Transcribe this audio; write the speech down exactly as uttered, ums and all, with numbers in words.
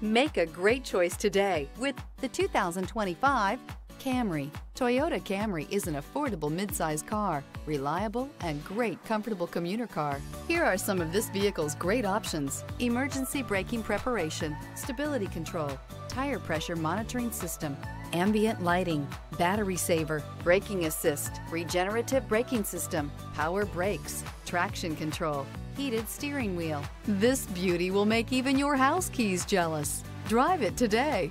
Make a great choice today with the two thousand twenty-five Camry. Toyota Camry is an affordable midsize car, reliable and great comfortable commuter car. Here are some of this vehicle's great options: emergency braking preparation, stability control, tire pressure monitoring system, ambient lighting, battery saver, braking assist, regenerative braking system, power brakes, traction control, heated steering wheel. This beauty will make even your house keys jealous. Drive it today.